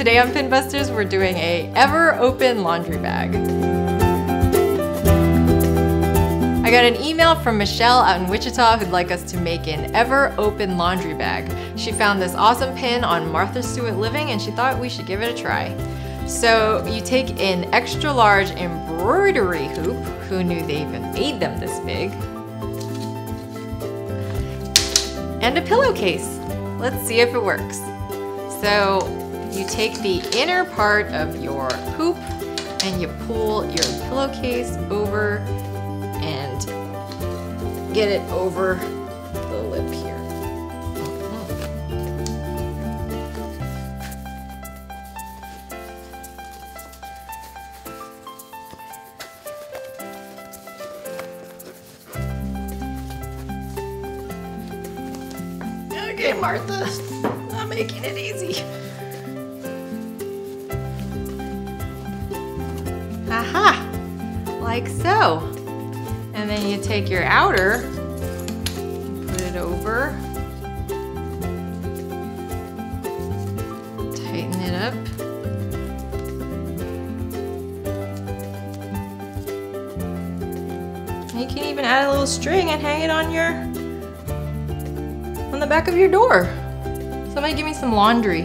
Today on Pinbusters, we're doing a ever-open laundry bag. I got an email from Michelle out in Wichita who'd like us to make an ever-open laundry bag. She found this awesome pin on Martha Stewart Living and she thought we should give it a try. So you take an extra large embroidery hoop, who knew they even made them this big, and a pillowcase. Let's see if it works. So you take the inner part of your hoop and you pull your pillowcase over and get it over the lip here. Okay, Martha, I'm making it easy. Aha, like so. And then you take your outer, put it over, tighten it up. You can even add a little string and hang it on your the back of your door. Somebody give me some laundry.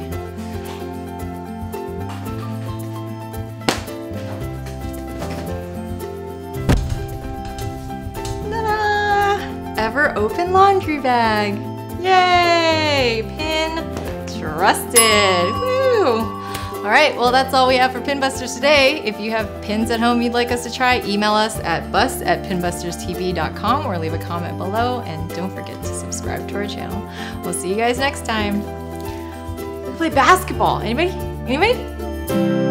Ta-da! Ever open laundry bag. Yay! Pin trusted. Woo! All right, well, that's all we have for Pinbusters today. If you have pins at home you'd like us to try, email us at bus@pinbusterstv.com or leave a comment below, and don't forget to subscribe to our channel. We'll see you guys next time. We play basketball. Anybody?